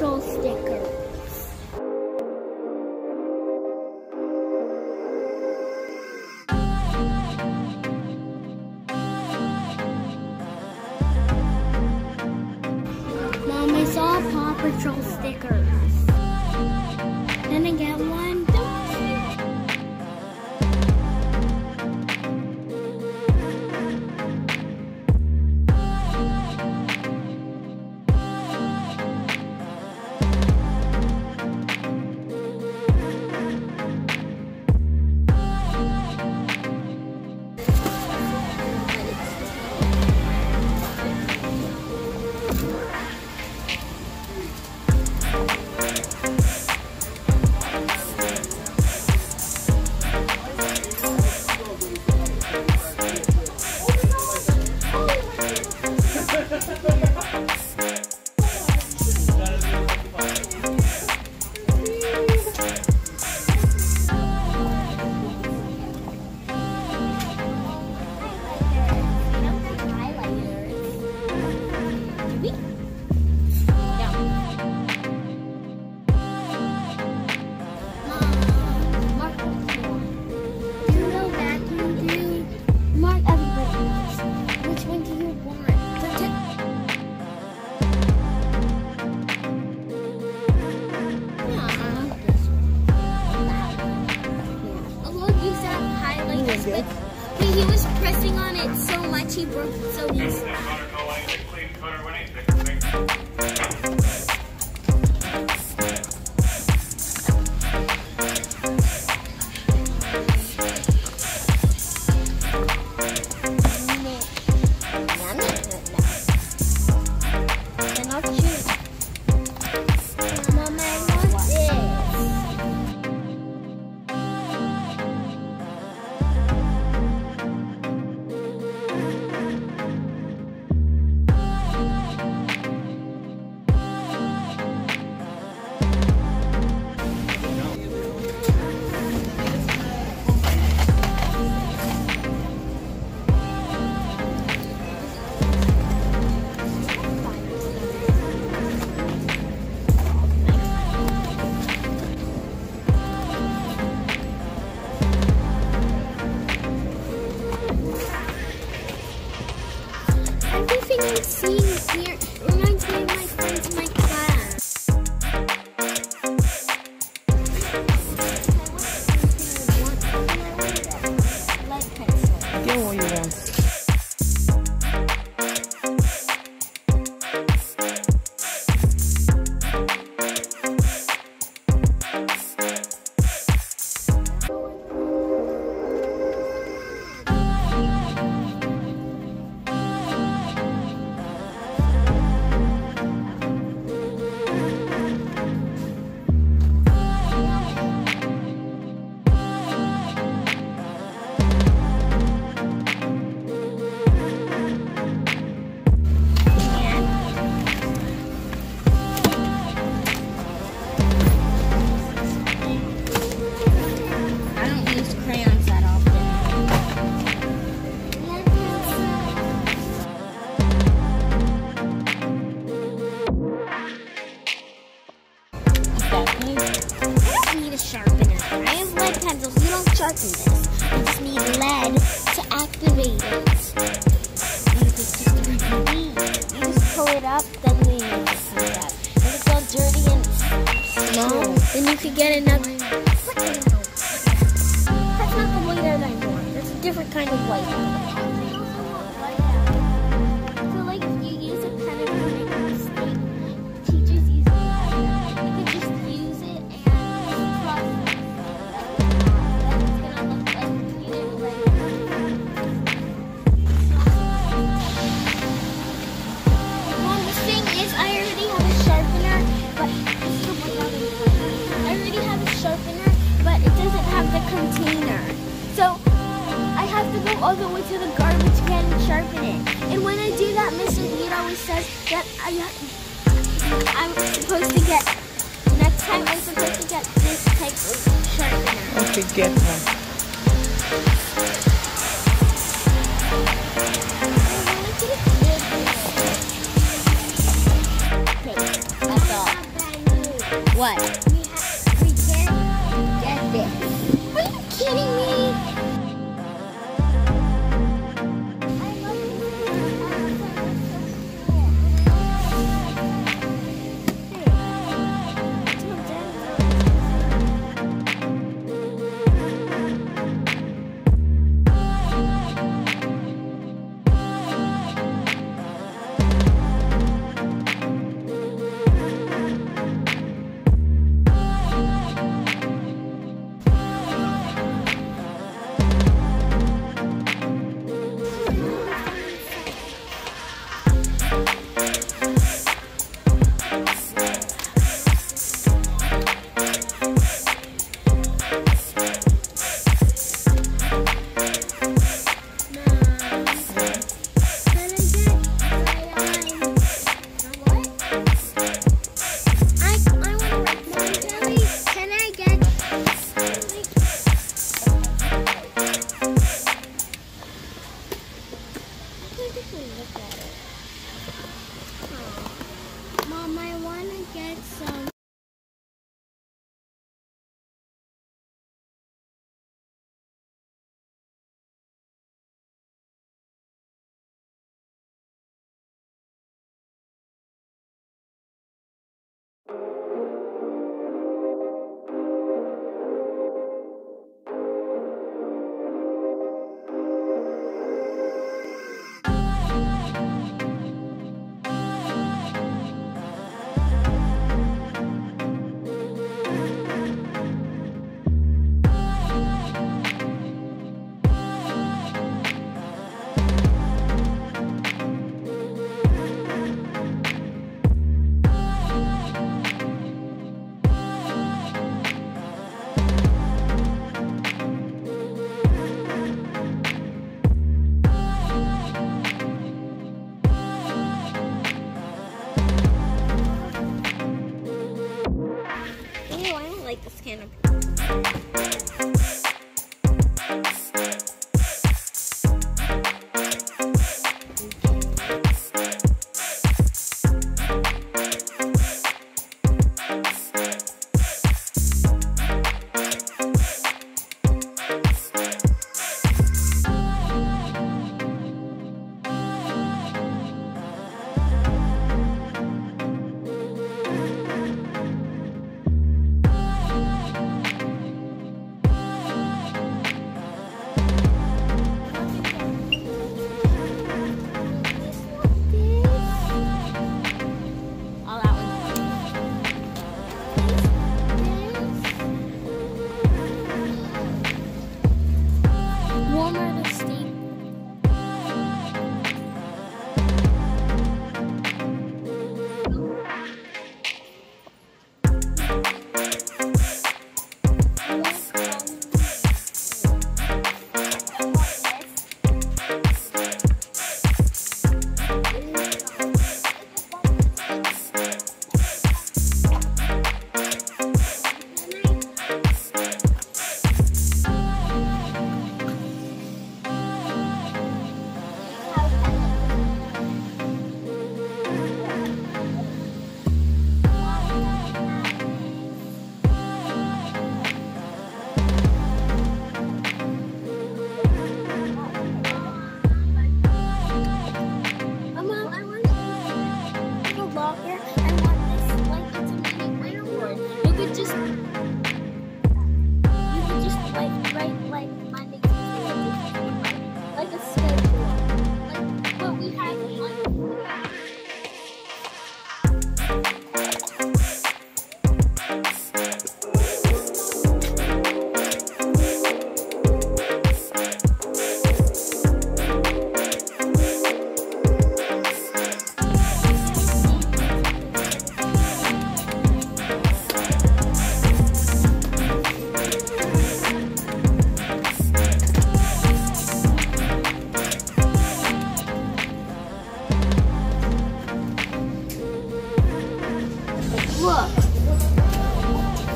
neutral sticker. Mom, I saw a Paw Patrol sticker. Can I get one? But he was pressing on it so much he broke it so easily. Then you could get another. That's not the white out I want. That's a different kind of white out. So, like, if you use a pen and you make a mistake, teachers use it. You could just use it and cross it. That's gonna look like you didn't like. Well, the thing is, I already have a sharpener, but the container. So I have to go all the way to the garbage can and sharpen it. And when I do that, Mr. Reed always says that I'm supposed to get, next time I'm supposed to get this type of sharpener. I should get one. I want to get a good one. Okay, that's all. What? We can't get this. Are you kidding me? Mom, I want to get some. Like this canopy. Look,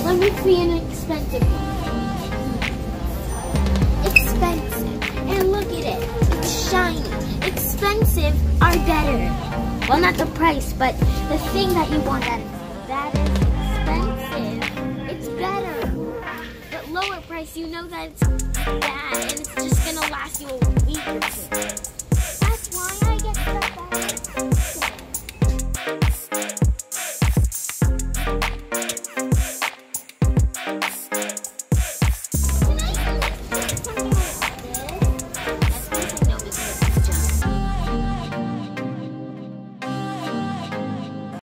let me be an expensive one. Expensive. And look at it. It's shiny. Expensive are better. Well, not the price, but the thing that you want that is expensive. lower price, you know that it's bad and it's just gonna last you a week or two. That's why I get stuff out of it.